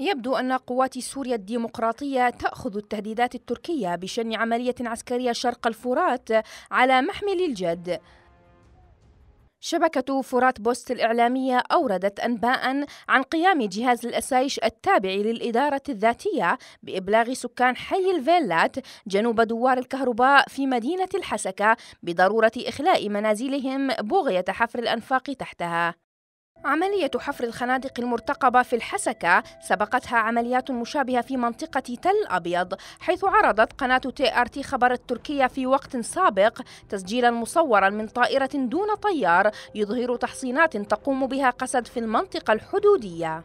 يبدو أن قوات سوريا الديمقراطية تأخذ التهديدات التركية بشن عملية عسكرية شرق الفرات على محمل الجد. شبكة فرات بوست الإعلامية أوردت أنباء عن قيام جهاز الأسايش التابع للإدارة الذاتية بإبلاغ سكان حي الفيلات جنوب دوار الكهرباء في مدينة الحسكة بضرورة إخلاء منازلهم بغية حفر الأنفاق تحتها. عملية حفر الخنادق المرتقبة في الحسكة سبقتها عمليات مشابهة في منطقة تل أبيض، حيث عرضت قناة تي آر تي خبر التركية في وقت سابق تسجيلا مصورا من طائرة دون طيار يظهر تحصينات تقوم بها قسد في المنطقة الحدودية.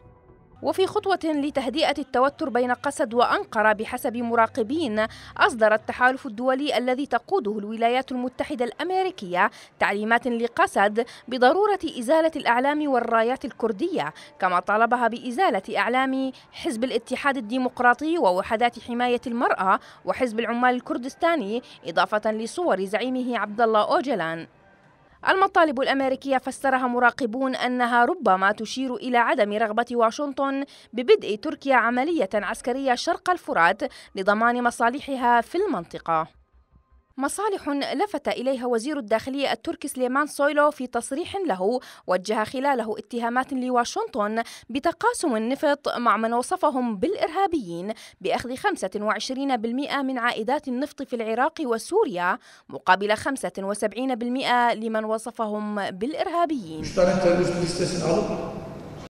وفي خطوة لتهدئة التوتر بين قسد وأنقرة بحسب مراقبين، أصدر التحالف الدولي الذي تقوده الولايات المتحدة الأمريكية تعليمات لقسد بضرورة إزالة الأعلام والرايات الكردية، كما طالبها بإزالة أعلام حزب الاتحاد الديمقراطي ووحدات حماية المرأة وحزب العمال الكردستاني، إضافة لصور زعيمه عبد الله أوجلان. المطالب الأمريكية فسرها مراقبون أنها ربما تشير إلى عدم رغبة واشنطن ببدء تركيا عملية عسكرية شرق الفرات لضمان مصالحها في المنطقة. مصالح لفت إليها وزير الداخلية التركي سليمان سويلو في تصريح له وجه خلاله اتهامات لواشنطن بتقاسم النفط مع من وصفهم بالإرهابيين بأخذ 25% من عائدات النفط في العراق وسوريا مقابل 75% لمن وصفهم بالإرهابيين.